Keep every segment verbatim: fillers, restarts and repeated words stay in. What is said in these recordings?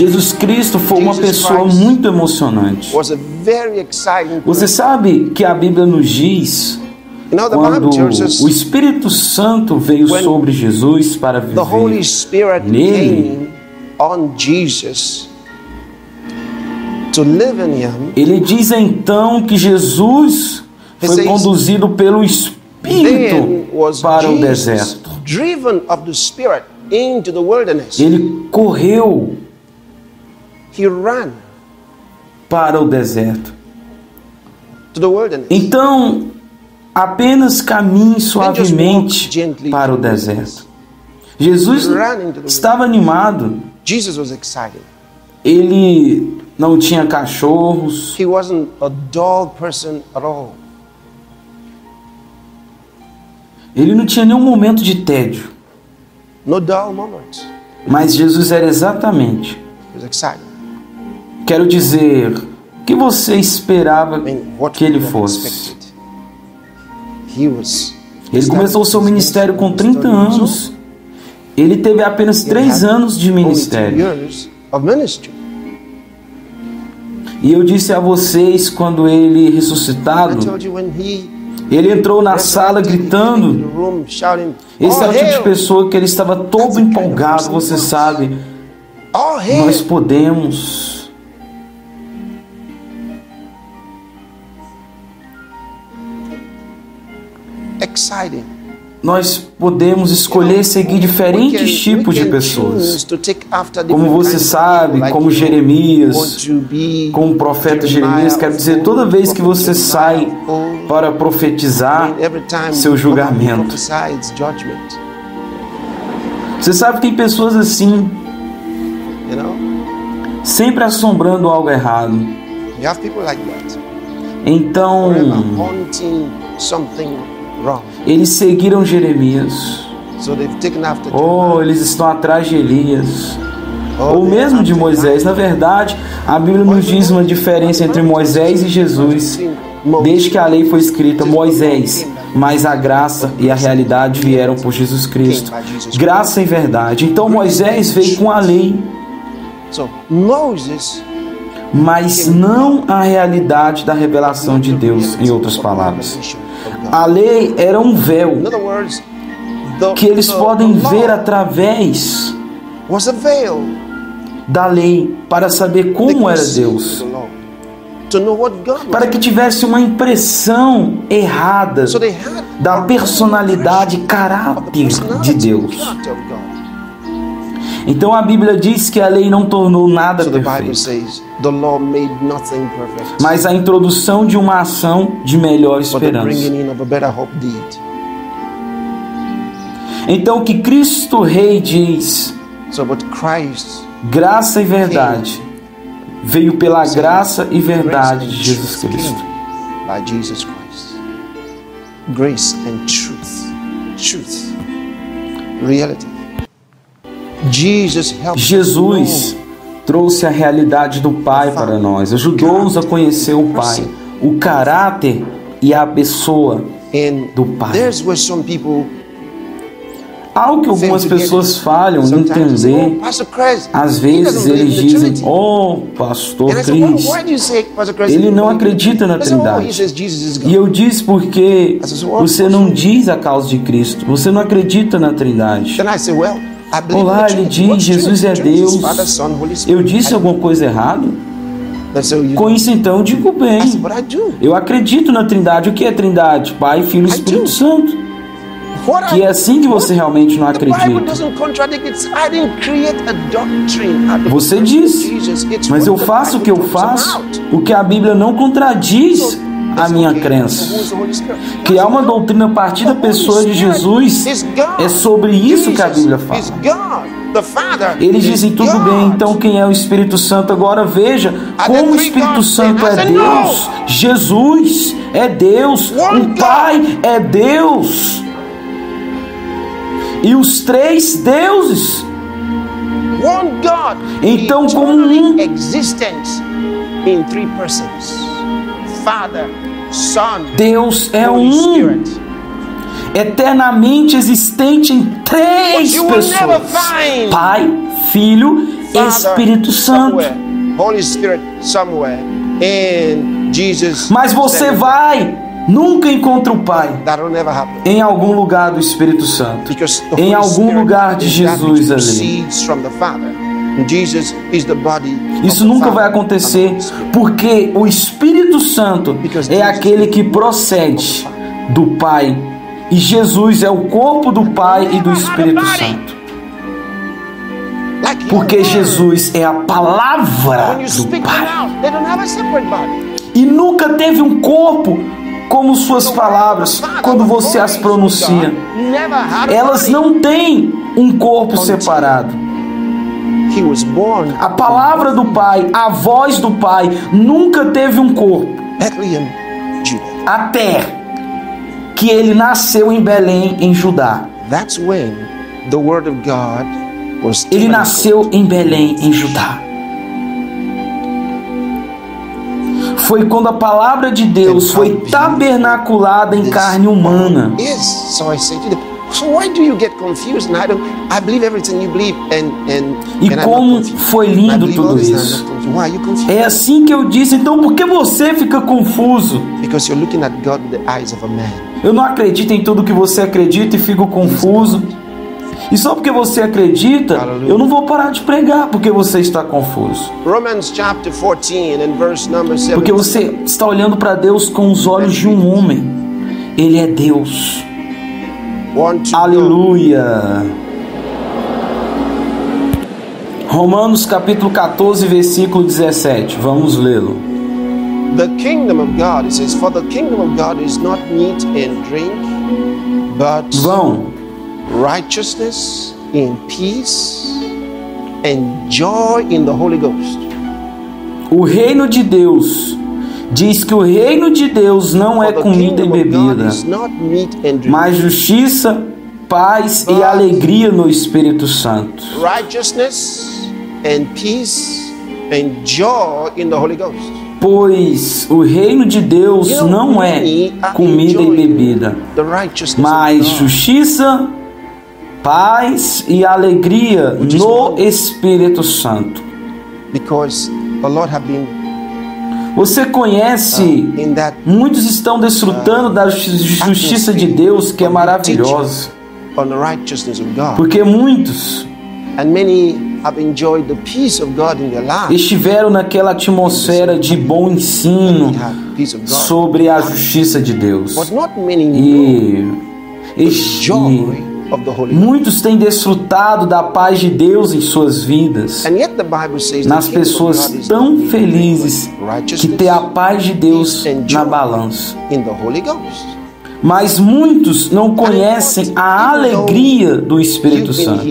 Jesus Cristo foi uma pessoa muito emocionante. Você sabe que a Bíblia nos diz, quando o Espírito Santo veio sobre Jesus para viver nele, ele diz então que Jesus foi conduzido pelo Espírito para o deserto. Ele correu para o deserto. Então, apenas caminhe suavemente para o deserto. Jesus estava animado. Ele não tinha cachorros. He wasn't a dull person at all. Ele não tinha nenhum momento de tédio. No dull moment. Mas Jesus era exatamente. He was excited. Quero dizer, o que você esperava I mean, que ele fosse? He was, he ele começou o seu ministério com trinta anos. Ele teve apenas três anos de ministério. E eu disse a vocês, quando ele ressuscitado, ele entrou na sala gritando. Esse é o tipo de pessoa que ele estava todo empolgado, você sabe. Nós podemos. Nós podemos escolher seguir diferentes tipos de pessoas. Como você sabe, como Jeremias, como o profeta Jeremias, quero dizer, toda vez que você sai para profetizar seu julgamento. Você sabe que tem pessoas assim, sempre assombrando algo errado. Então, eles seguiram Jeremias. Ou eles estão atrás de Elias. Ou mesmo de Moisés. Na verdade, a Bíblia nos diz uma diferença entre Moisés e Jesus. Desde que a lei foi escrita, Moisés, mas a graça e a realidade vieram por Jesus Cristo. Graça e verdade. Então Moisés veio com a lei, mas não a realidade da revelação de Deus, em outras palavras. A lei era um véu que eles podem ver através da lei para saber como era Deus, para que tivesse uma impressão errada da personalidade e caráter de Deus. Então a Bíblia diz que a lei não tornou nada perfeito, mas a introdução de uma ação de melhor esperança. Então o que Cristo Rei diz, graça e verdade, veio pela graça e verdade de Jesus Cristo. Grace and truth, truth, reality. Jesus trouxe a realidade do Pai para nós, ajudou-nos a conhecer o Pai, o caráter e a pessoa do Pai. Algo que algumas pessoas falham em entender, às vezes eles dizem, oh, pastor Cris, ele não acredita na Trindade. E eu disse, porque você não diz a causa de Cristo, você não acredita na Trindade. Olá, ele diz, Jesus é Deus. Eu disse alguma coisa errada? Com isso então eu digo, bem, eu acredito na Trindade. O que é Trindade? Pai, Filho e Espírito Santo. Que é assim que você realmente não acredita. Você diz, mas eu faço o que eu faço, o que a Bíblia não contradiz a minha crença. Que há uma doutrina a partir da pessoa de Jesus, é sobre isso que a Bíblia fala. Eles dizem, tudo bem, então quem é o Espírito Santo? Agora veja como o Espírito Santo é Deus, Jesus é Deus, o Pai é Deus e os três deuses. Então como um em três pessoas. Deus é um, eternamente existente em três pessoas, Pai, Filho Espírito Santo. Mas você vai, nunca encontra o Pai em algum lugar do Espírito Santo, em algum lugar de Jesus ali. Isso nunca vai acontecer, porque o Espírito Santo é aquele que procede do Pai, e Jesus é o corpo do Pai e do Espírito Santo. Porque Jesus é a palavra do Pai. E nunca teve um corpo como suas palavras, quando você as pronuncia. Elas não têm um corpo separado. A palavra do Pai, a voz do Pai, nunca teve um corpo. Até que ele nasceu em Belém, em Judá. Ele nasceu em Belém, em Judá. Foi quando a palavra de Deus foi tabernaculada em carne humana. E como foi lindo tudo isso. É assim que eu disse, então por que você fica confuso? Eu não acredito em tudo que você acredita e fico confuso. E só porque você acredita, eu não vou parar de pregar porque você está confuso. Porque você está olhando para Deus com os olhos de um homem. Ele é Deus. Aleluia. Romanos capítulo quatorze, versículo dezessete. Vamos lê-lo. The kingdom of God, it says, for the kingdom of God is not meat and drink, but vão. Righteousness in peace and joy in the Holy Ghost. O reino de Deus diz que o reino de Deus não é comida e bebida, mas justiça, paz e alegria no Espírito Santo. Righteousness and peace and joy in the Holy Ghost. Pois o reino de Deus não é comida e bebida, mas justiça, paz e alegria no Espírito Santo. Você conhece, muitos estão desfrutando da justiça de Deus, que é maravilhosa. Porque muitos estiveram naquela atmosfera de bom ensino sobre a justiça de Deus. E este... muitos têm desfrutado da paz de Deus em suas vidas. Nas pessoas tão felizes que têm a paz de Deus na balança. Mas muitos não conhecem a alegria do Espírito Santo.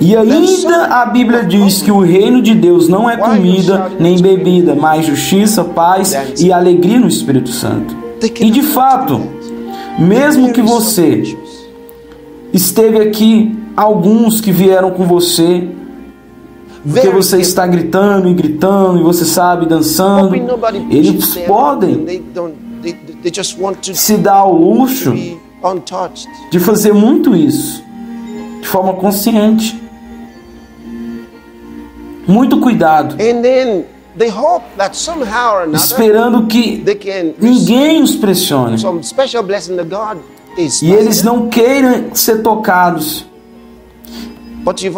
E ainda a Bíblia diz que o reino de Deus não é comida nem bebida, mas justiça, paz e alegria no Espírito Santo. E de fato, mesmo que você... esteve aqui alguns que vieram com você, porque você está gritando e gritando, e você sabe, dançando. Eles podem se dar ao luxo de fazer muito isso, de forma consciente. Muito cuidado. Esperando que ninguém os pressione. E eles não queiram ser tocados. E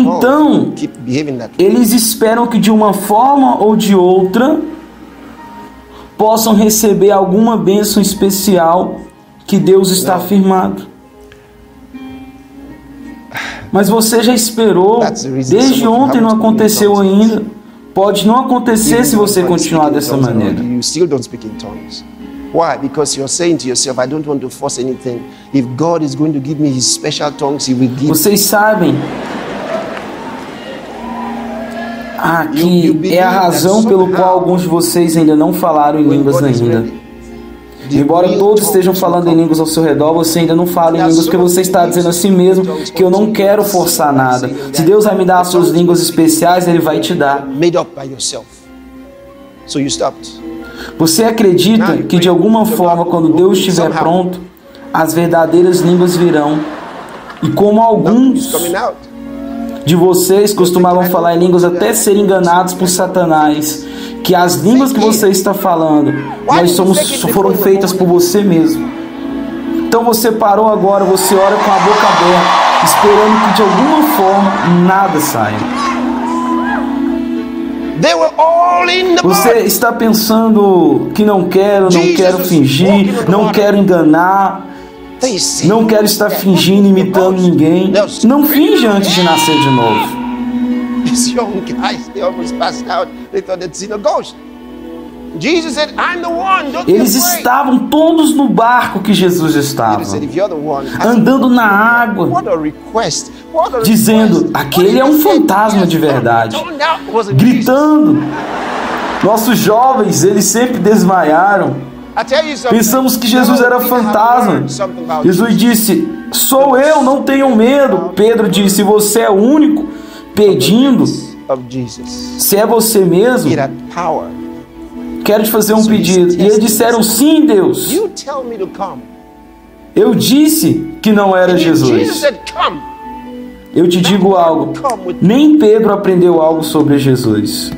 então, eles esperam que de uma forma ou de outra possam receber alguma bênção especial que Deus está afirmado. Mas você já esperou, desde ontem não aconteceu ainda. Pode não acontecer se você continuar dessa maneira. Vocês sabem, aqui é a razão pelo qual alguns de vocês ainda não falaram em línguas ainda. Embora todos estejam falando em línguas ao seu redor, você ainda não fala em línguas, porque você está dizendo a si mesmo que eu não quero forçar nada. Se Deus vai me dar as suas línguas especiais, Ele vai te dar. Você acredita que de alguma forma, quando Deus estiver pronto, as verdadeiras línguas virão. E como alguns de vocês costumavam falar em línguas até serem enganados por Satanás, que as línguas que você está falando, nós somos, foram feitas por você mesmo. Então você parou agora, você ora com a boca aberta, esperando que de alguma forma nada saia. Você está pensando que não quero, não quero fingir, não quero enganar, não quero estar fingindo, imitando ninguém. Não finja antes de nascer de novo. Eles estavam todos no barco que Jesus estava, andando na água, dizendo, aquele é um fantasma de verdade, gritando. Nossos jovens, eles sempre desmaiaram, pensamos que Jesus era fantasma. Jesus disse, sou eu, não tenham medo. Pedro disse, você é o único pedindo, se é você mesmo, quero te fazer um pedido. E eles disseram, sim, Deus. Eu disse que não era Jesus. Eu te digo algo, nem Pedro aprendeu algo sobre Jesus,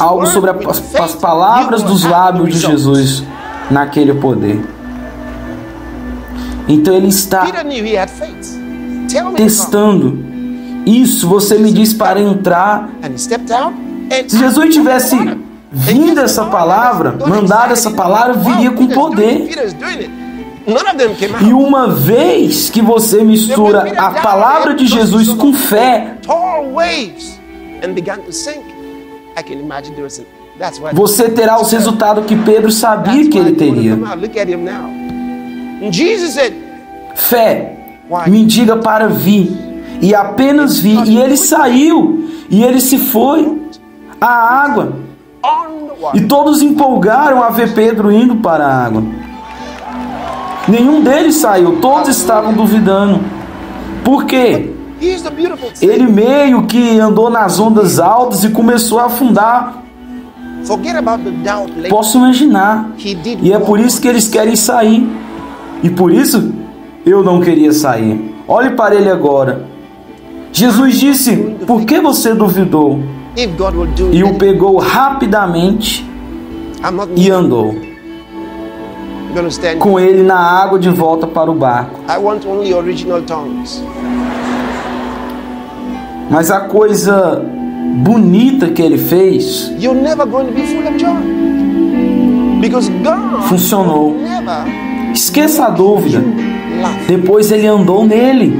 algo sobre a, as, as palavras dos lábios de Jesus naquele poder. Então ele está testando isso. Você me diz para entrar. Se Jesus tivesse vindo essa palavra, mandado essa palavra, viria com poder. E uma vez que você mistura a palavra de Jesus com fé, você terá os resultados que Pedro sabia que ele teria. Fé, me diga para vir. E apenas vi. E ele saiu. E ele se foi à água. E todos empolgaram a ver Pedro indo para a água. Nenhum deles saiu, todos estavam duvidando. Por quê? Ele meio que andou nas ondas altas e começou a afundar. Posso imaginar. E é por isso que eles querem sair. E por isso eu não queria sair. Olhe para ele agora. Jesus disse, por que você duvidou? E o pegou rapidamente e andou com ele na água de volta para o barco. Mas a coisa bonita que ele fez funcionou. Esqueça a dúvida. Depois ele andou nele.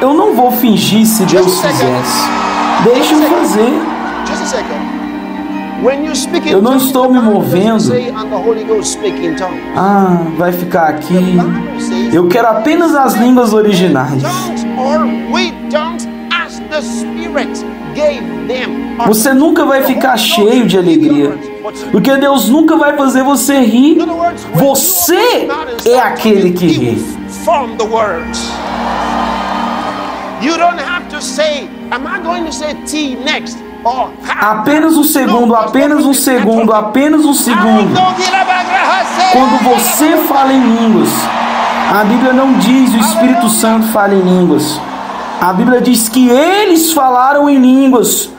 Eu não vou fingir se Deus fizesse. Deixa eu fazer. Eu não estou me movendo. Ah, vai ficar aqui. Eu quero apenas as línguas originais. Você nunca vai ficar cheio de alegria, porque Deus nunca vai fazer você rir. Você é aquele que ri. Apenas um segundo, apenas um segundo, apenas um segundo. Quando você fala em línguas, a Bíblia não diz o Espírito Santo fala em línguas. A Bíblia diz que eles falaram em línguas,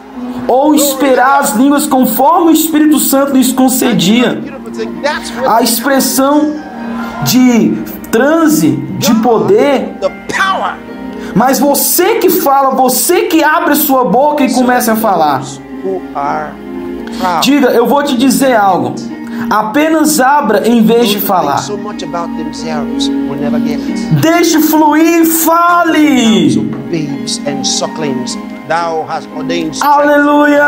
ou esperar as línguas conforme o Espírito Santo lhes concedia. A expressão de transe, de poder. Mas você que fala, você que abre a sua boca e começa a falar. Diga, eu vou te dizer algo. Apenas abra em vez de falar. Deixe fluir, fale. Aleluia.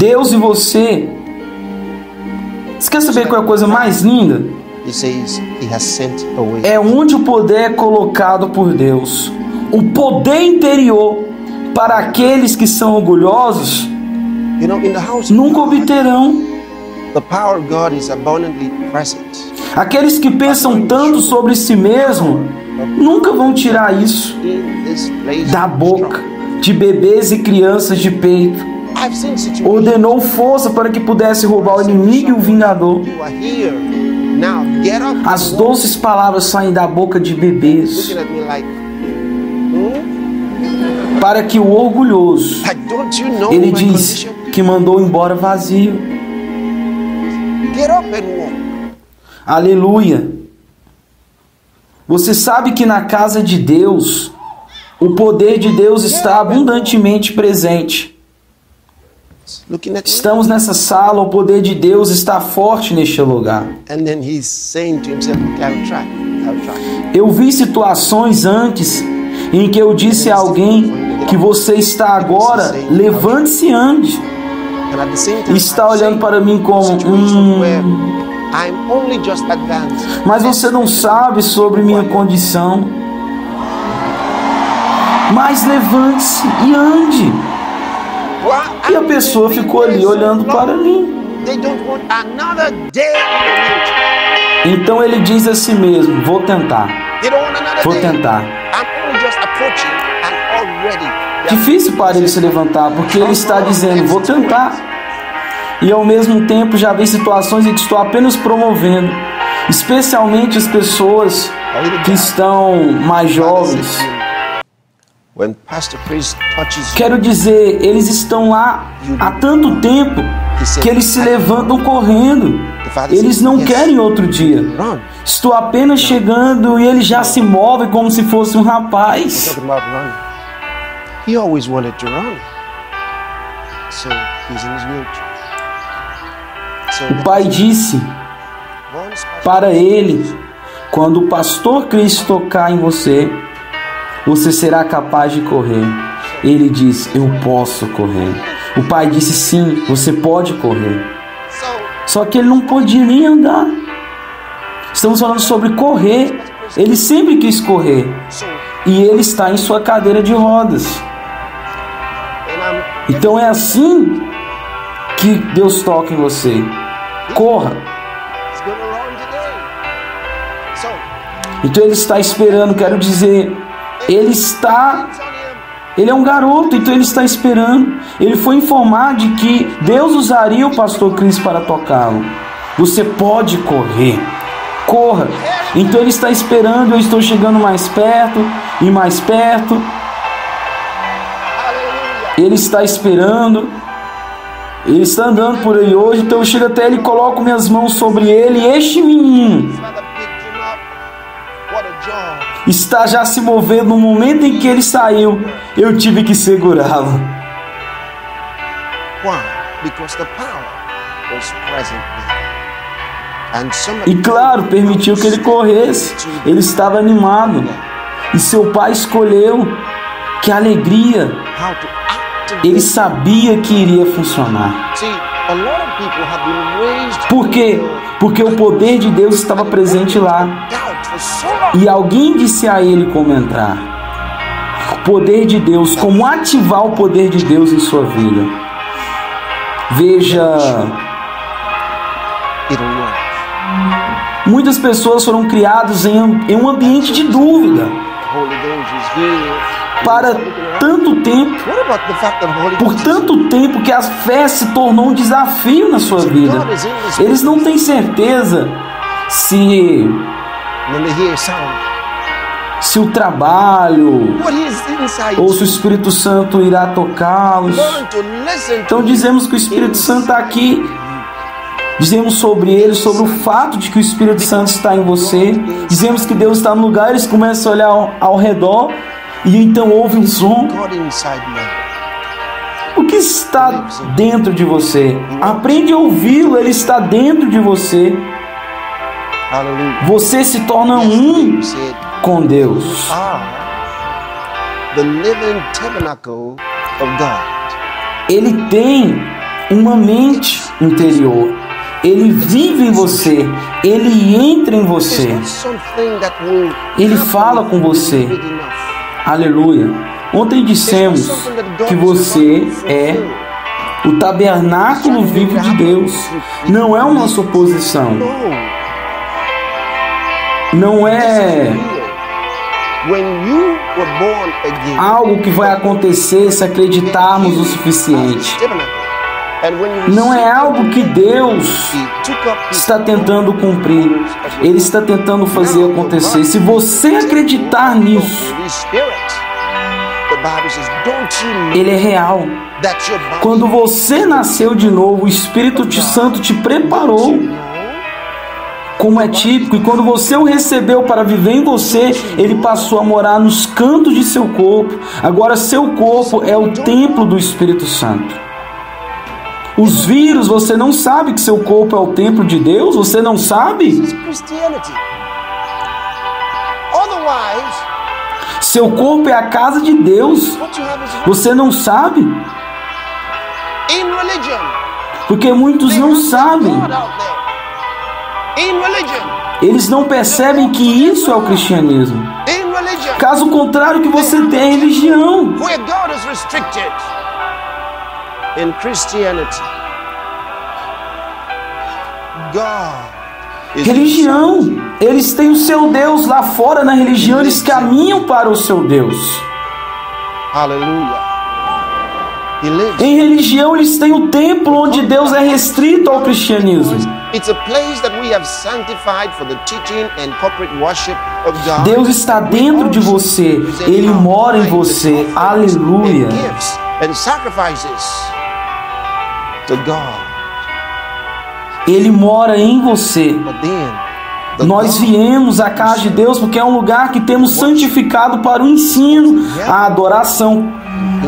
Deus e você. Você quer saber qual é a coisa mais linda? É onde o poder é colocado por Deus. O poder interior para aqueles que são orgulhosos nunca obterão. Aqueles que pensam tanto sobre si mesmo nunca vão tirar isso da boca. de bebês e crianças de peito. Ordenou força para que pudesse roubar o inimigo e o vingador. As doces palavras saem da boca de bebês, para que o orgulhoso, ele diz que mandou embora vazio. Aleluia. Você sabe que na casa de Deus, o poder de Deus está abundantemente presente. Estamos nessa sala, o poder de Deus está forte neste lugar. Eu vi situações antes em que eu disse a alguém que você está agora, levante-se e ande. Está olhando para mim como hum, mas você não sabe sobre minha condição. Mas levante-se e ande. E a pessoa ficou ali olhando para mim. Então ele diz a si mesmo: vou tentar. Vou tentar. Difícil para ele se levantar, porque ele está dizendo: vou tentar. E ao mesmo tempo já vi situações em que estou apenas promovendo, especialmente as pessoas que estão mais jovens. Quero dizer, eles estão lá há tanto tempo que eles se levantam correndo. Eles não querem outro dia. Estou apenas chegando e eles já se movem como se fosse um rapaz. Ele always wanted to run. So he's in his wheelchair. O Pai disse para ele: quando o pastor Cristo tocar em você, você será capaz de correr. Ele disse: eu posso correr. O Pai disse: sim, você pode correr. Só que ele não podia nem andar. Estamos falando sobre correr. Ele sempre quis correr. E ele está em sua cadeira de rodas. Então é assim que Deus toca em você. Corra. Então ele está esperando, quero dizer, ele está, ele é um garoto, então ele está esperando. Ele foi informado de que Deus usaria o pastor Cristo para tocá-lo. Você pode correr. Corra. Então ele está esperando, eu estou chegando mais perto e mais perto. Ele está esperando. Ele está andando por aí hoje, então eu chego até ele, coloco minhas mãos sobre ele, e este menino está já se movendo. No momento em que ele saiu, eu tive que segurá-lo. E claro, permitiu que ele corresse. Ele estava animado. E seu pai escolheu. Que alegria! Ele sabia que iria funcionar. Por quê? Porque o poder de Deus estava presente lá. E alguém disse a ele como entrar. O poder de Deus, como ativar o poder de Deus em sua vida. Veja, muitas pessoas foram criadas em, em um ambiente de dúvida. Para tanto tempo, por tanto tempo que a fé se tornou um desafio na sua vida. Eles não têm certeza se, se o trabalho ou se o Espírito Santo irá tocá-los. Então dizemos que o Espírito Santo está aqui. Dizemos sobre ele, sobre o fato de que o Espírito Santo está em você. Dizemos que Deus está no lugar, eles começam a olhar ao, ao redor. E então ouve um som. O que está dentro de você? Aprende a ouvi-lo, ele está dentro de você. Você se torna um com Deus. Ele tem uma mente interior. Ele vive em você. Ele entra em você. Ele fala com você. Aleluia. Ontem dissemos que você é o tabernáculo vivo de Deus. Não é uma suposição. Não é Algo que vai acontecer se acreditarmos o suficiente. Não é algo que Deus está tentando cumprir. Ele está tentando fazer acontecer. Se você acreditar nisso, Ele é real. Quando você nasceu de novo, o Espírito Santo te preparou, como é típico, e quando você o recebeu para viver em você, ele passou a morar nos cantos de seu corpo. Agora seu corpo é o templo do Espírito Santo. Os vírus, você não sabe que seu corpo é o templo de Deus? Você não sabe? Seu corpo é a casa de Deus. Você não sabe? Porque muitos não sabem. Eles não percebem que isso é o cristianismo. Caso contrário, que você tem religião. Religião. Eles têm o seu Deus lá fora na religião. Eles caminham para o seu Deus. Aleluia. Em religião, eles têm o templo onde Deus é restrito ao cristianismo. Deus está dentro de você. Ele mora em você. Aleluia. Ele mora em você. Nós viemos à casa de Deus porque é um lugar que temos santificado para o ensino, a adoração,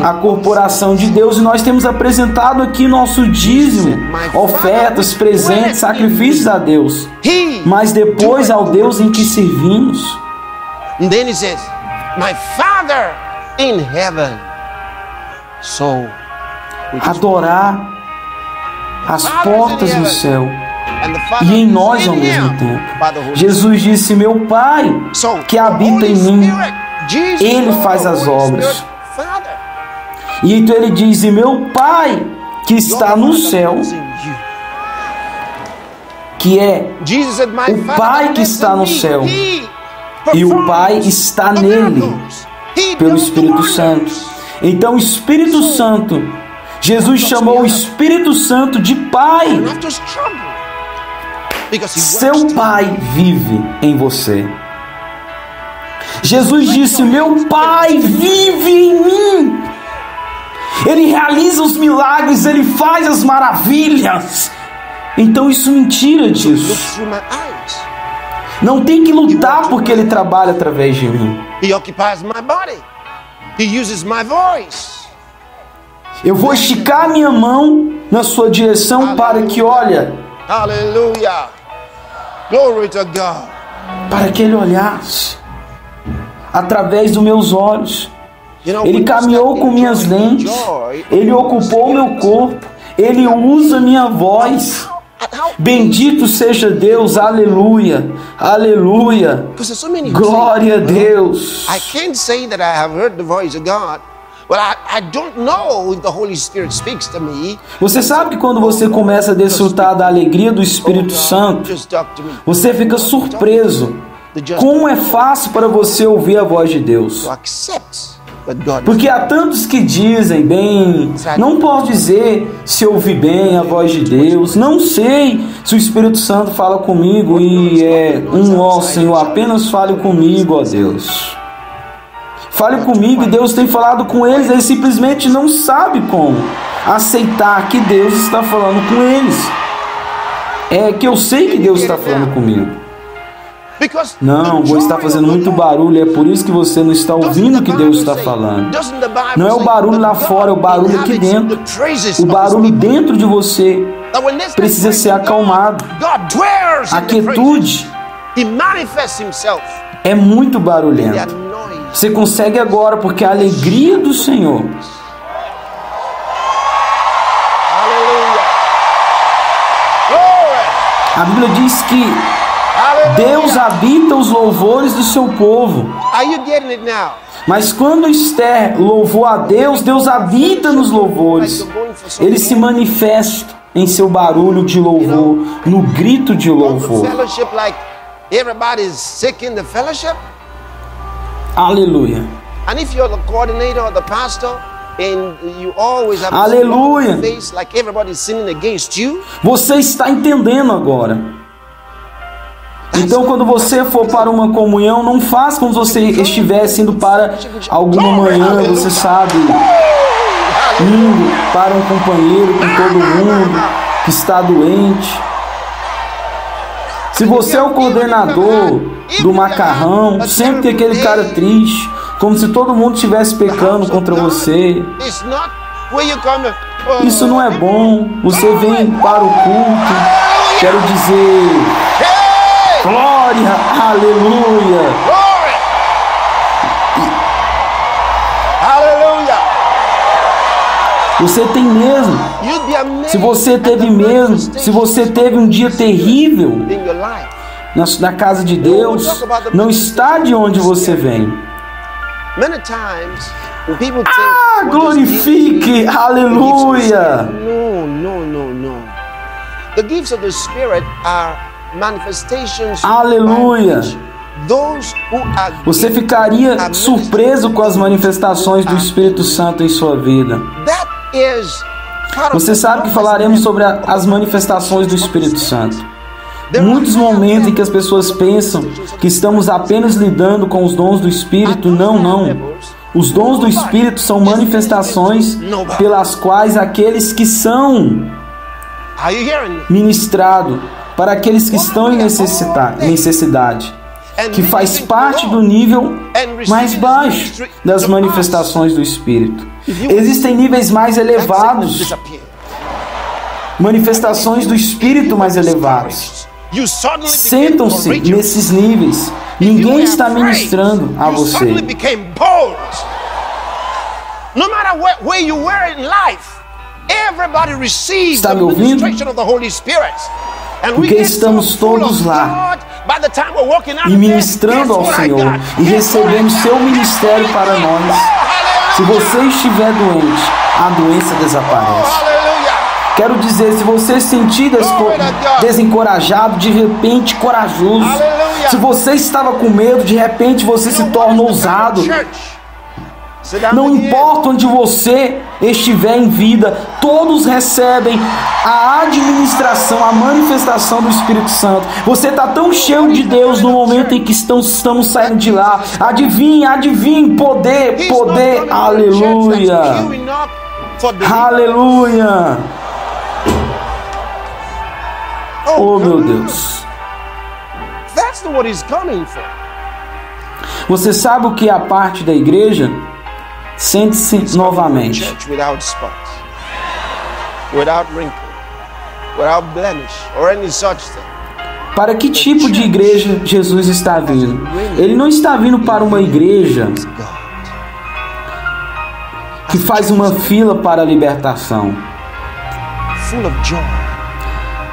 a corporação de Deus, e nós temos apresentado aqui nosso dízimo, ofertas, presentes, sacrifícios a Deus, mas depois ao Deus em que servimos. Adorar as portas no céu e em nós ao mesmo tempo. Jesus disse: meu Pai que habita em mim, Ele faz as obras. E então ele diz: e meu Pai que está no céu, que é o Pai que está no céu, e o Pai está nele pelo Espírito Santo. Então o Espírito Santo, Jesus chamou o Espírito Santo de Pai. Seu Pai vive em você. Jesus disse: meu Pai vive em mim. Ele realiza os milagres, Ele faz as maravilhas. Então isso me tira disso. Não tem que lutar porque Ele trabalha através de mim. Eu vou esticar minha mão na sua direção para que, olha, aleluia, glory to God, para que Ele olhasse através dos meus olhos. Ele caminhou com minhas lentes, Ele ocupou meu corpo, Ele usa minha voz. Bendito seja Deus, aleluia, aleluia, glória a Deus. Você sabe que quando você começa a desfrutar da alegria do Espírito Santo, você fica surpreso como é fácil para você ouvir a voz de Deus. Porque há tantos que dizem: bem, não posso dizer se ouvi bem a voz de Deus, não sei se o Espírito Santo fala comigo, e é um ó Senhor, apenas fale comigo, ó Deus. Fale comigo, e Deus tem falado com eles, eles simplesmente não sabem como aceitar que Deus está falando com eles. É que eu sei que Deus está falando comigo. Não, vou estar fazendo muito barulho, é por isso que você não está ouvindo o que Deus está falando. Não é o barulho lá fora, é o barulho aqui dentro. O barulho dentro de você precisa ser acalmado. A quietude é muito barulhenta. Você consegue agora, porque a alegria do Senhor a Bíblia diz que Deus habita os louvores do seu povo. Mas quando Esther louvou a Deus, Deus habita nos louvores. Ele se manifesta em seu barulho de louvor, no grito de louvor. Aleluia. And if you're the coordinator or the pastor, and you always have Aleluia. Face like everybody's sinning against you. Você está entendendo agora. Então, quando você for para uma comunhão, não faz como se você estivesse indo para alguma manhã, você sabe, indo para um companheiro com todo mundo que está doente. Se você é o coordenador do macarrão, sempre tem aquele cara triste, como se todo mundo estivesse pecando contra você. Isso não é bom. Você vem para o culto, quero dizer... Glória, aleluia. Glória. Aleluia. Você tem mesmo. Se você teve mesmo, se você teve um dia terrível na, na casa de Deus, não está de onde você vem. Ah, glorifique, aleluia. Não, não, não, não. Os dons do Espírito são Aleluia. Você ficaria surpreso com as manifestações do Espírito Santo em sua vida. Você sabe que falaremos sobre a, as manifestações do Espírito Santo. Muitos momentos em que as pessoas pensam que estamos apenas lidando com os dons do Espírito. Não, não. Os dons do Espírito são manifestações pelas quais aqueles que são ministrados, para aqueles que estão em necessidade, que faz parte do nível mais baixo das manifestações do Espírito. Existem níveis mais elevados, manifestações do Espírito mais elevadas. Sentam-se nesses níveis, ninguém está ministrando a você. No matter where you were in life, everybody receives the ministration of the Holy Spirit. Porque estamos todos lá e ministrando ao Senhor e recebemos seu ministério para nós. Se você estiver doente, a doença desaparece. Quero dizer, se você se sentir desencorajado, de repente corajoso. Se você estava com medo, de repente você se torna ousado. Não importa onde você estiver em vida, todos recebem a administração, a manifestação do Espírito Santo. Você está tão cheio de Deus no momento em que estamos saindo de lá. Adivinhe, adivinhe, poder, poder, aleluia, aleluia. Oh meu Deus, você sabe o que é a parte da igreja? Sente-se novamente. Para que tipo de igreja Jesus está vindo? Ele não está vindo para uma igreja que faz uma fila para a libertação.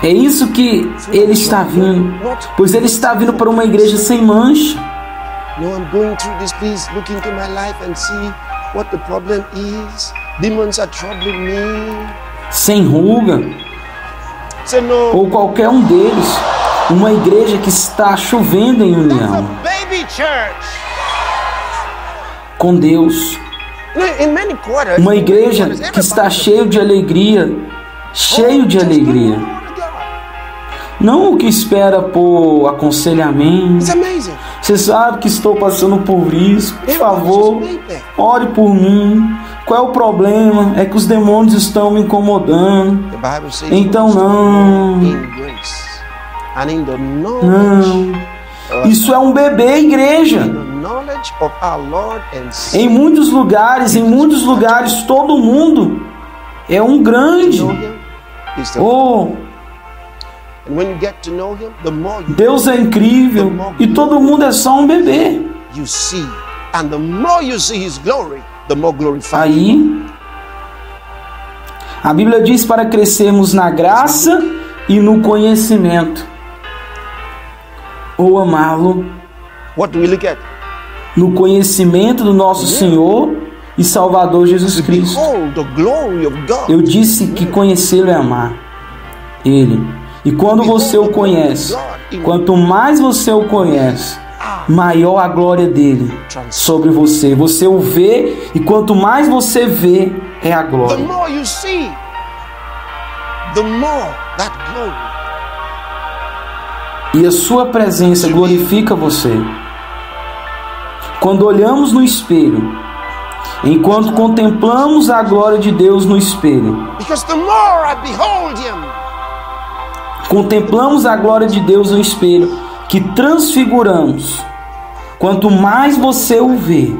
É isso que ele está vindo, pois ele está vindo para uma igreja sem mancha. No, I'm going through this place, look into my life and see what the problem is. Demons are troubling me. Sem ruga ou qualquer um deles, uma igreja que está chovendo em união com Deus, uma igreja que está cheia de alegria, cheio de alegria. Não o que espera por aconselhamento. Você sabe que estou passando por isso, por favor, ore por mim. Qual é o problema? É que os demônios estão me incomodando. Então não. Não. Isso é um bebê, igreja. Em muitos lugares, em muitos lugares, todo mundo é um grande. Oh, Deus é incrível e todo mundo é só um bebê. Aí a Bíblia diz para crescermos na graça e no conhecimento ou amá-lo, no conhecimento do nosso Senhor e Salvador Jesus Cristo. Eu disse que conhecê-lo é amar Ele. E quando você o conhece, quanto mais você o conhece, maior a glória dele sobre você. Você o vê, e quanto mais você vê, é a glória. The more you see, the more that glory. E a sua presença glorifica você. Quando olhamos no espelho, enquanto contemplamos a glória de Deus no espelho, because the more I behold him, contemplamos a glória de Deus no espelho, que transfiguramos. Quanto mais você o vê,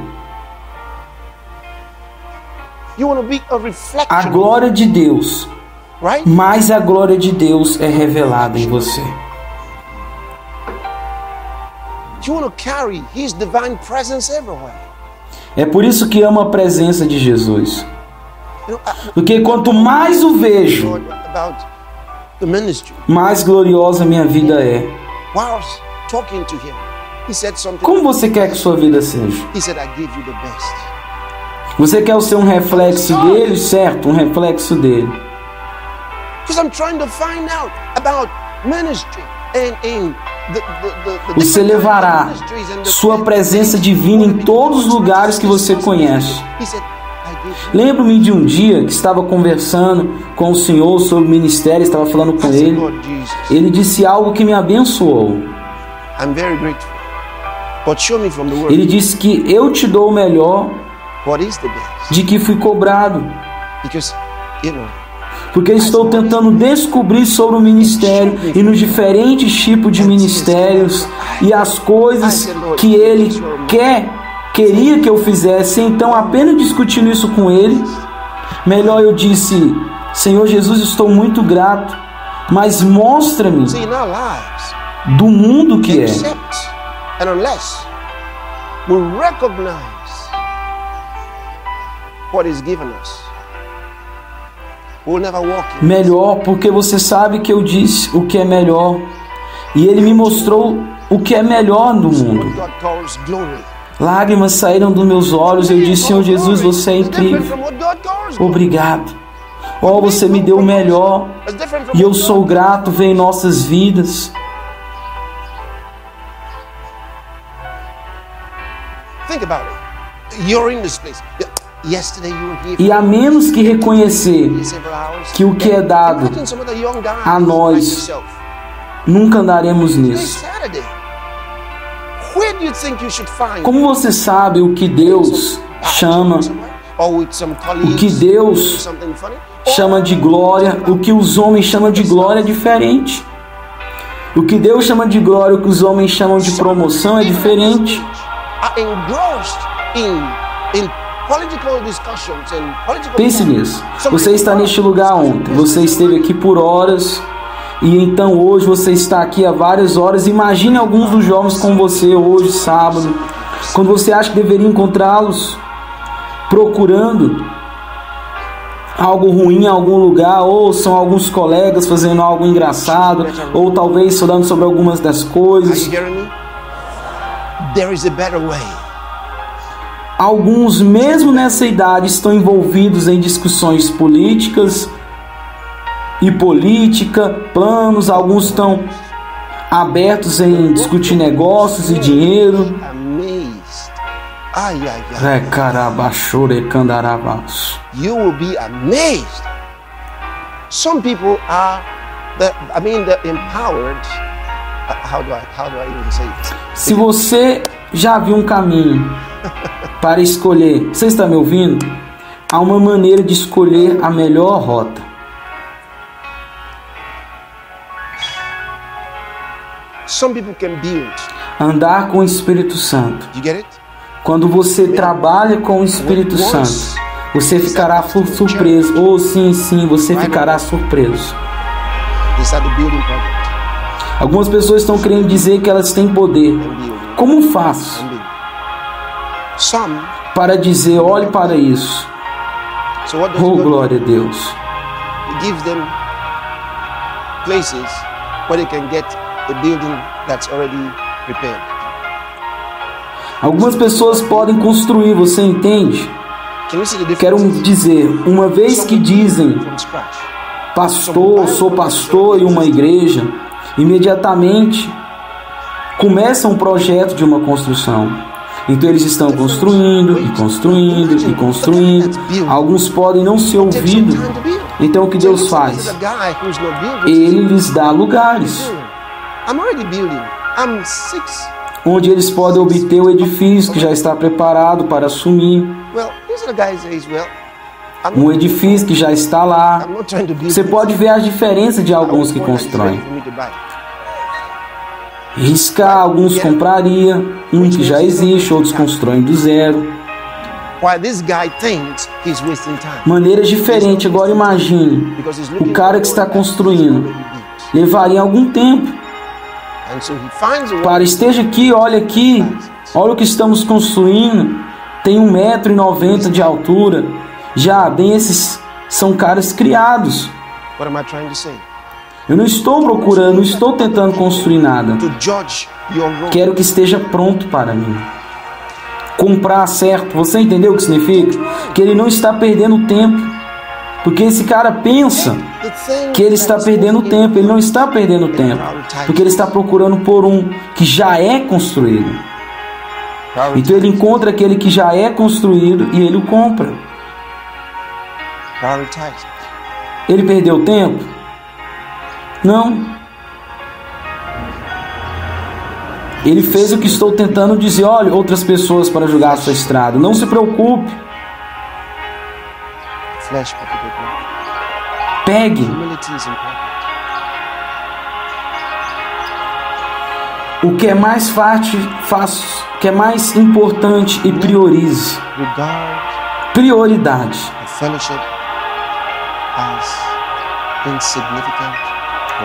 a glória de Deus, mais a glória de Deus é revelada em você. É por isso que amo a presença de Jesus, porque quanto mais o vejo, mais gloriosa minha vida é. Como você quer que sua vida seja? Você quer ser um reflexo dele, certo? Um reflexo dele. Você levará sua presença divina em todos os lugares que você conhece. Lembro-me de um dia que estava conversando com o Senhor sobre o ministério, estava falando com ele. Ele disse algo que me abençoou. Ele disse que eu te dou o melhor de que fui cobrado, porque estou tentando descobrir sobre o ministério e nos diferentes tipos de ministérios e as coisas que ele quer. Queria que eu fizesse, então apenas discutindo isso com ele, melhor eu disse: Senhor Jesus, estou muito grato, mas mostra-me do mundo que é. Melhor, porque você sabe que eu disse o que é melhor, e ele me mostrou o que é melhor no mundo. Lágrimas saíram dos meus olhos. Eu disse: Senhor Jesus, você é incrível, obrigado. Oh, você me deu o melhor, e eu sou grato. Vem em nossas vidas. E a menos que reconhecer que o que é dado a nós, nunca andaremos nisso. Como você sabe o que Deus chama, o que Deus chama de glória, o que os homens chamam de glória é diferente. O que Deus chama de glória, o que os homens chamam de promoção é diferente. Pense nisso. Você está neste lugar ontem, você esteve aqui por horas, e então hoje você está aqui há várias horas. Imagine alguns dos jovens com você hoje, sábado, quando você acha que deveria encontrá-los, procurando algo ruim em algum lugar, ou são alguns colegas fazendo algo engraçado, ou talvez falando sobre algumas das coisas. Alguns, mesmo nessa idade, estão envolvidos em discussões políticas e política, planos. Alguns estão abertos em discutir negócios e dinheiro. You will be amazed. Some people are, I mean, they're empowered. How do I, how do I even say it? Se você já viu um caminho para escolher, você está me ouvindo? Há uma maneira de escolher a melhor rota. Some people can build. Andar com o Espírito Santo. You get it? Quando você trabalha com o Espírito Santo, você ficará surpreso. Ou oh, sim, sim, você ficará surpreso. Algumas pessoas estão querendo dizer que elas têm poder. Como faço para dizer: olhe para isso? Oh, glória a Deus. Give them places where they can get the building that's already prepared. Algumas pessoas podem construir, você entende? Quero dizer, uma vez que dizem pastor, sou pastor e uma igreja, imediatamente começa um projeto de uma construção. Então eles estão construindo e construindo e construindo. Alguns podem não ser ouvidos. Então o que Deus faz? Ele lhes dá lugares onde eles podem obter o edifício que já está preparado para assumir. Um edifício que já está lá. Você pode ver a diferença de alguns que constroem. Riscar, alguns compraria um que já existe, outros constroem do zero. Maneiras diferentes. Agora imagine, o cara que está construindo levaria algum tempo para esteja aqui, olha aqui, olha o que estamos construindo, tem um metro e noventa de altura. Já bem, esses são caras criados. Eu não estou procurando, não estou tentando construir nada. Quero que esteja pronto para mim. Comprar certo. Você entendeu o que significa? Que ele não está perdendo tempo. Porque esse cara pensa que ele está perdendo tempo. Ele não está perdendo tempo. Porque ele está procurando por um que já é construído. Então ele encontra aquele que já é construído e ele o compra. Ele perdeu tempo? Não. Ele fez o que estou tentando dizer. Olhe outras pessoas para julgar a sua estrada. Não se preocupe. Pegue. O que é mais fácil, faço, o que é mais importante e priorize. Prioridade.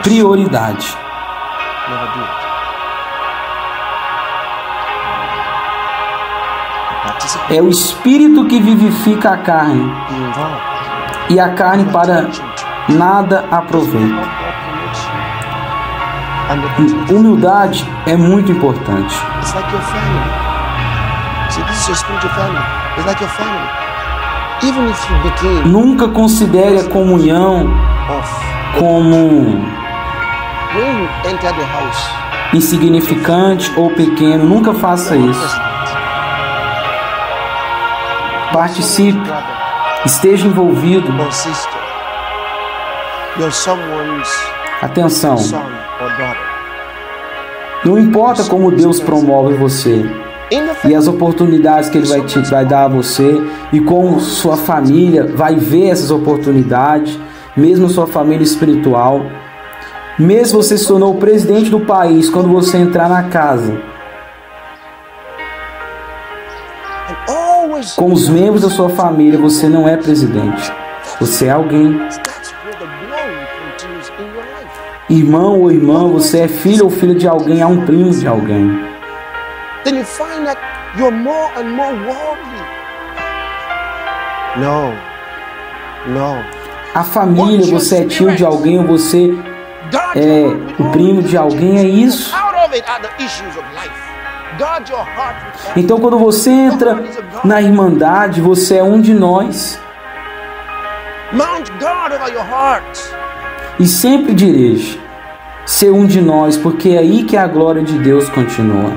Prioridade. É o espírito que vivifica a carne, e a carne para nada aproveita. Humildade é muito importante. Nunca considere a comunhão como insignificante ou pequeno. Nunca faça isso. Participe, esteja envolvido. Atenção, não importa como Deus promove você e as oportunidades que Ele vai, te, vai dar a você, e como sua família vai ver essas oportunidades, mesmo sua família espiritual. Mesmo você se tornou o presidente do país, quando você entrar na casa, com os membros da sua família, você não é presidente. Você é alguém. Irmão ou irmã, você é filho ou filha de alguém, é um primo de alguém. Não, não. A família, você é tio de alguém ou você é o primo de alguém, é isso. Então quando você entra na irmandade, você é um de nós. E sempre dirige ser um de nós, porque é aí que a glória de Deus continua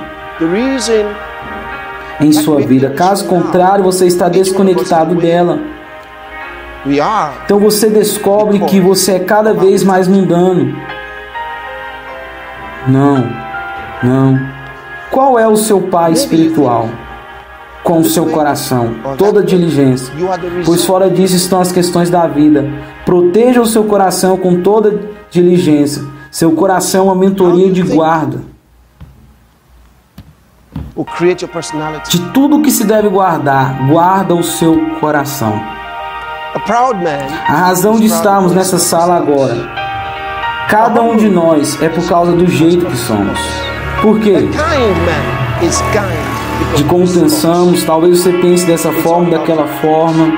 em sua vida. Caso contrário, você está desconectado dela. Então você descobre que você é cada vez mais mundano. Não, não. Qual é o seu pai espiritual? Com o seu coração, toda diligência, pois fora disso estão as questões da vida. Proteja o seu coração com toda diligência. Seu coração é uma mentoria de guarda de tudo que se deve guardar. Guarda o seu coração. A razão de estarmos nessa sala agora, cada um de nós, é por causa do jeito que somos. Por quê? De como pensamos. Talvez você pense dessa forma, daquela forma.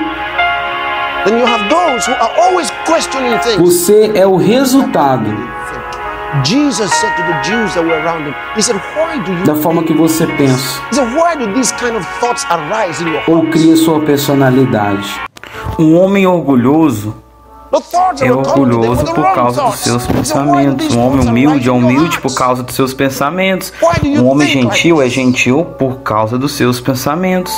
Você é o resultado da forma que você pensa ou cria sua personalidade. Um homem orgulhoso é orgulhoso por causa dos seus pensamentos. Um homem humilde é humilde por causa dos seus pensamentos. Um homem gentil é gentil por causa dos seus pensamentos.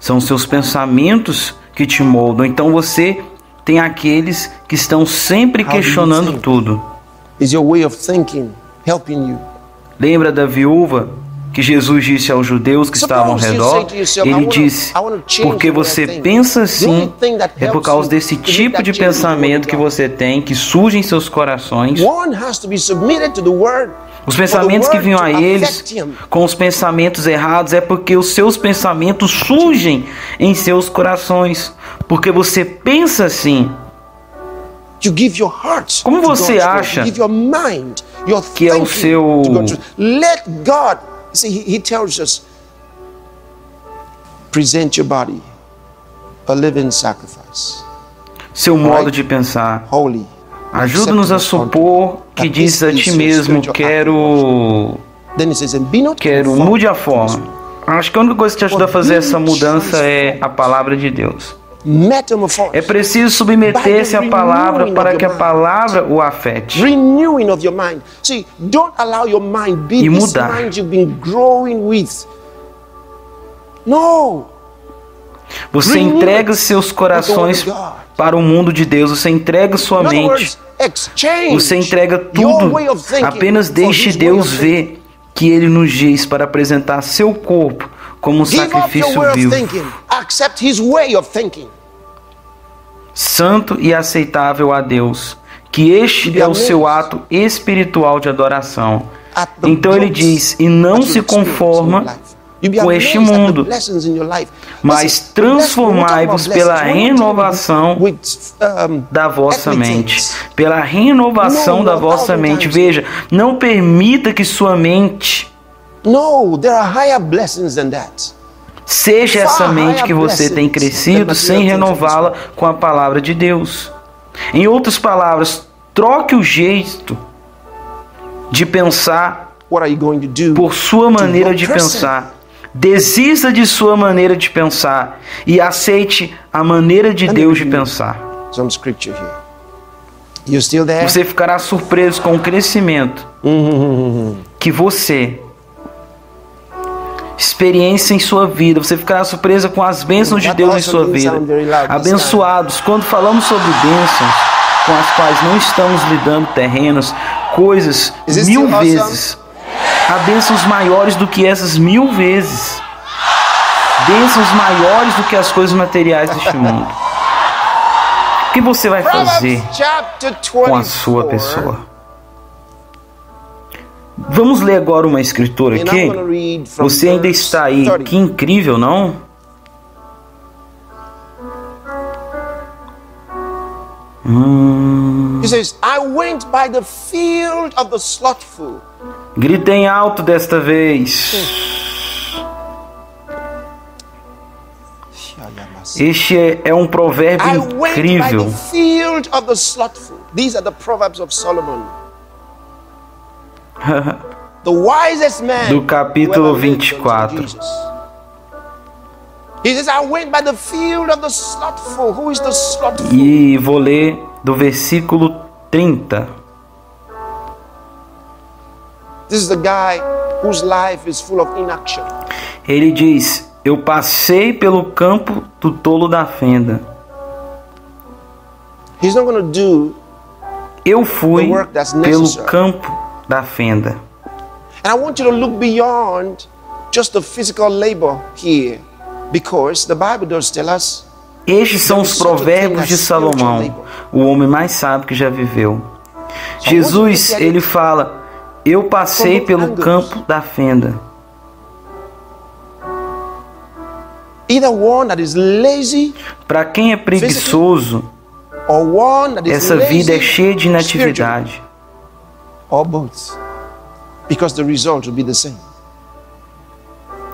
São seus pensamentos que te moldam. Então você tem aqueles que estão sempre questionando tudo. Lembra da viúva que Jesus disse aos judeus que estavam ao redor? Ele disse, porque você pensa assim, é por causa desse tipo de pensamento que você tem, que surge em seus corações. Os pensamentos que vinham a eles com os pensamentos errados é porque os seus pensamentos surgem em seus corações, porque você pensa assim. Como você acha que é o seu... See, he tells us, present your body a living sacrifice. Seu modo de pensar. Ajuda-nos a supor que diz a ti mesmo, quero, quero, mude a forma. Acho que a única coisa que te ajuda a fazer essa mudança é a palavra de Deus. É preciso submeter-se à palavra para que a palavra o afete e mudar. Você entrega seus corações para o mundo de Deus, você entrega sua mente, você entrega tudo, apenas deixe Deus ver que Ele nos diz para apresentar seu corpo como um sacrifício vivo, santo e aceitável a Deus, que este é o seu ato espiritual de adoração. Então ele diz, e não se conforma com este mundo, mas transformai-vos pela renovação da vossa mente. Pela renovação da vossa mente. Veja, não permita que sua mente seja essa mente que você tem crescido sem renová-la com a palavra de Deus. Em outras palavras, troque o jeito de pensar por sua maneira de pensar. Desista de sua maneira de pensar e aceite a maneira de Deus de pensar. Você ficará surpreso com o crescimento que você experiência em sua vida. Você ficará surpresa com as bênçãos de Deus em sua vida. Abençoados, quando falamos sobre bênçãos com as quais não estamos lidando, terrenos, coisas mil vezes, há bênçãos maiores do que essas mil vezes, bênçãos maiores do que as coisas materiais deste mundo. O que você vai fazer com a sua pessoa? Vamos ler agora uma escritura aqui. Você ainda está aí. Que incrível, não? Hum. Gritem alto desta vez. Este é um provérbio incrível. These are the proverbs of Solomon. Do capítulo vinte e quatro. E vou ler do versículo trinta. Ele diz, eu passei pelo campo do tolo da fenda. Eu fui pelo campo da fenda. And I want you to look beyond just the physical labor here, because the Bible does tell us. Estes são os provérbios de Salomão, o homem mais sábio que já viveu. Jesus, ele fala, eu passei pelo campo da fenda. Para quem é preguiçoso, essa vida é cheia de inatividade. Or both, because the result will be the same.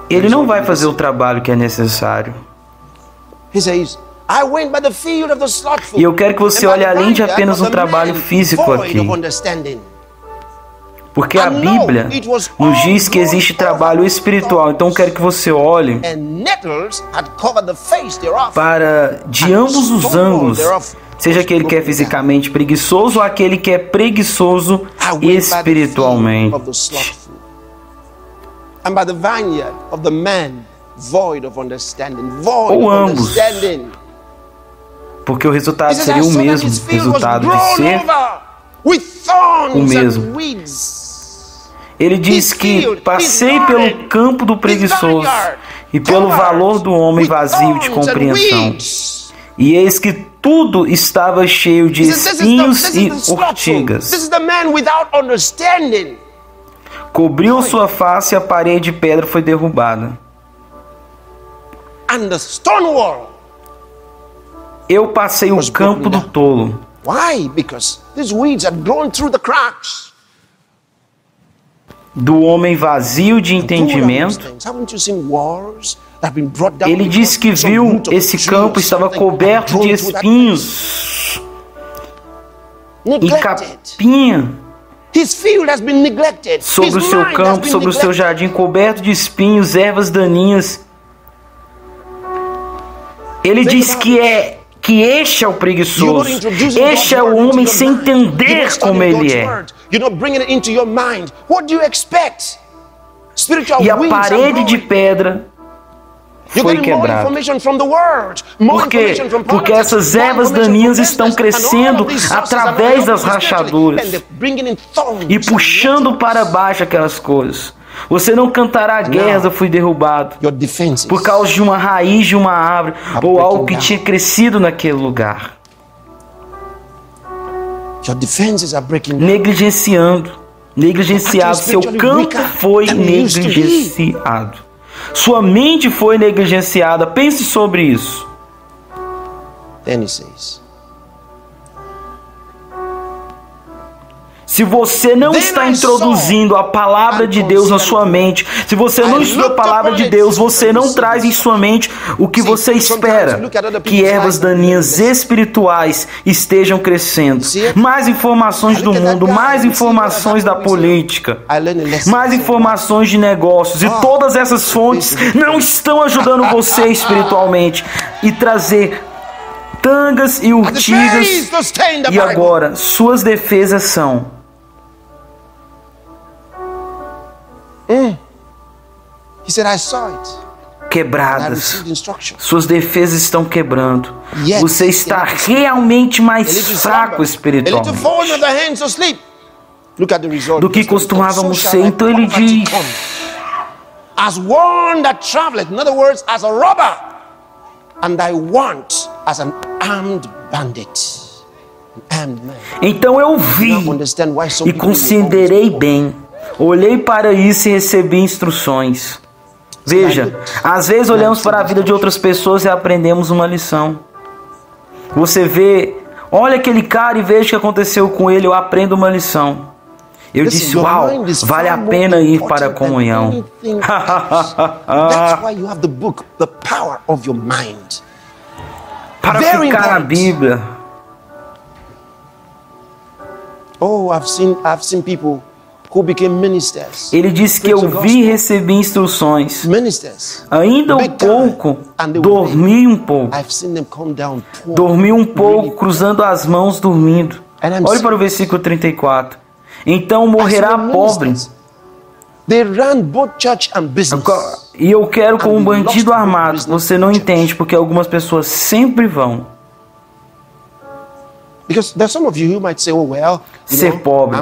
Ele não vai fazer o trabalho que é necessário. He says, I went by the field of the slothful. E eu quero que você olhe além de apenas um trabalho físico aqui. Porque a Bíblia nos diz que existe trabalho espiritual. Então eu quero que você olhe para de ambos os ângulos seja aquele que é fisicamente preguiçoso ou aquele que é preguiçoso espiritualmente. Ou ambos, porque o resultado seria o mesmo, o resultado de ser o mesmo. Ele diz que passei pelo campo do preguiçoso e pelo valor do homem vazio de compreensão, e eis que tudo estava cheio de espinhos e urtigas. Cobriu sua face e a parede de pedra foi derrubada. Eu passei o campo do tolo. Why? Because these weeds had grown through the cracks. Do homem vazio de entendimento. Ele disse que viu esse campo estava coberto de espinhos e capinha sobre o seu campo, sobre o seu jardim, coberto de espinhos, ervas daninhas. Ele diz que é que este é o preguiçoso, este é o homem sem entender como ele é. E a parede de pedra foi quebrada. Por quê? Porque essas ervas daninhas estão crescendo através das rachaduras e puxando para baixo aquelas coisas. Você não cantará guerras, eu fui derrubado por causa de uma raiz de uma árvore ou algo que tinha crescido naquele lugar. Negligenciando, negligenciado, seu campo foi negligenciado, sua mente foi negligenciada. Pense sobre isso. Se você não está introduzindo a palavra de Deus na sua mente, se você não estuda a palavra de Deus, você não traz em sua mente o que você espera, que ervas daninhas espirituais estejam crescendo. Mais informações do mundo, mais informações da política, mais informações de negócios, e todas essas fontes não estão ajudando você espiritualmente e trazer tangas e urtigas. E agora, suas defesas são: Hum. He said, I saw it. Quebradas. Suas defesas estão quebrando. Yet, você está realmente mais fraco espiritualmente do que costumávamos ser. Então ele diz: As one that traveleth, in other words, as a robber, and I want as an armed bandit. An armed man. Então eu vi e considerei bem. Olhei para isso e recebi instruções. Veja, às vezes olhamos para a vida de outras pessoas e aprendemos uma lição. Você vê, olha aquele cara e veja o que aconteceu com ele, eu aprendo uma lição. Eu disse, uau, vale a pena ir para a comunhão. Para ficar na Bíblia. Oh, I've seen, I've seen people. Ele disse que eu vi e recebi instruções. Ainda um pouco, dormi um pouco. Dormi um pouco, cruzando as mãos, dormindo. Olhe para o versículo trinta e quatro. Então morrerá pobre. E eu quero como um bandido armado. Você não entende, porque algumas pessoas sempre vão. Ser pobre.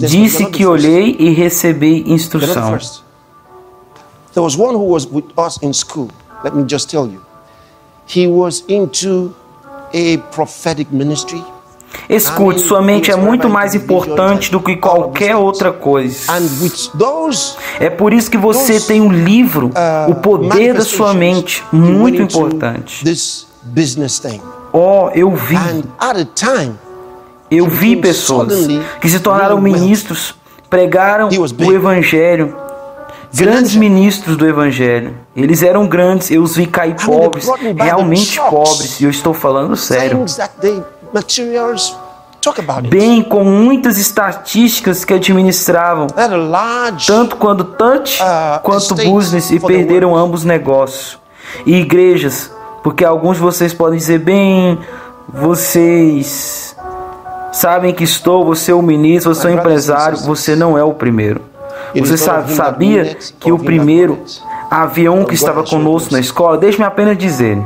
Disse que olhei e recebi instrução. Escute, sua mente é muito mais importante do que qualquer outra coisa. É por isso que você tem um livro, O Poder da Sua Mente, muito importante. Oh, eu vi, eu vi pessoas que se tornaram ministros, pregaram o Evangelho, grandes ministros do Evangelho. Eles eram grandes, eu os vi cair pobres, realmente pobres, e eu estou falando sério. Bem, com muitas estatísticas que administravam, tanto quanto touch, quanto business, e perderam ambos negócios e igrejas. Porque alguns de vocês podem dizer, bem, vocês sabem que estou, você é o ministro, você é o empresário, você não é o primeiro. Você sabia que o primeiro havia um que estava conosco na escola? Deixe-me apenas dizer,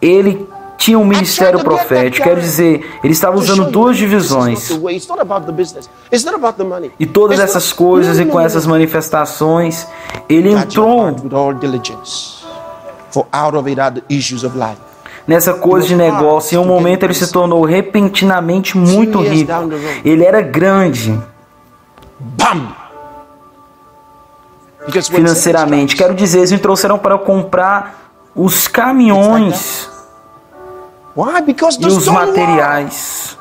ele tinha um ministério profético, quer dizer, ele estava usando duas divisões. E todas essas coisas e com essas manifestações, ele entrou nessa coisa de negócio. Em um momento ele se tornou repentinamente muito rico. Ele era grande financeiramente. Quero dizer, eles me trouxeram para comprar os caminhões e os materiais.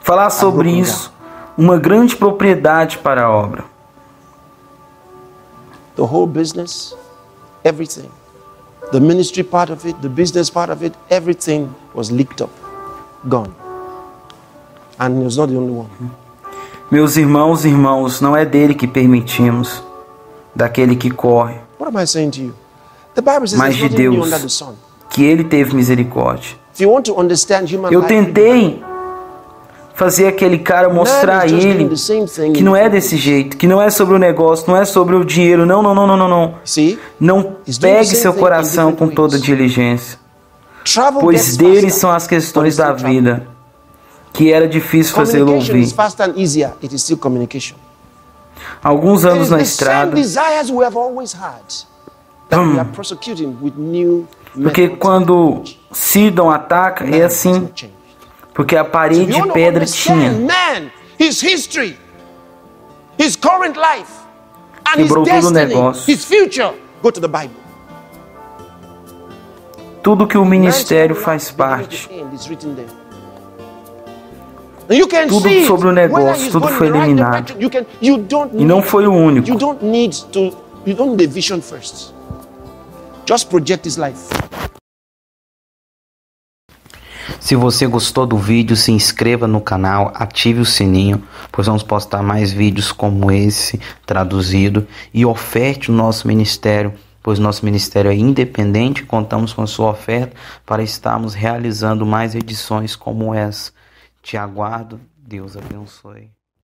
Falar sobre isso, uma grande propriedade para a obra. The whole business, everything. The ministry part of it, the business part of it, everything was licked up, gone. And he was not the only one. Meus irmãos e irmãs, não é dele que permitimos, daquele que corre, What am I saying to you? The Bible says mas de Deus, que ele teve misericórdia. If you want to understand human Eu tentei fazer aquele cara mostrar a ele que não é desse jeito, que não é sobre o negócio, não é sobre o dinheiro, não, não, não, não, não, não. Não pegue seu coração com toda diligência, pois deles são as questões da vida, que era difícil fazê-lo ouvir. Alguns anos na estrada, hum, porque quando Sidon ataca, é assim. Porque a parede de pedra tinha. Quebrou todo o negócio. Tudo que o ministério faz parte. Tudo sobre o negócio, tudo foi eliminado. E não foi o único. Just project his life. Se você gostou do vídeo, se inscreva no canal, ative o sininho, pois vamos postar mais vídeos como esse, traduzido, e oferte o nosso ministério, pois nosso ministério é independente, contamos com a sua oferta para estarmos realizando mais edições como essa. Te aguardo, Deus abençoe.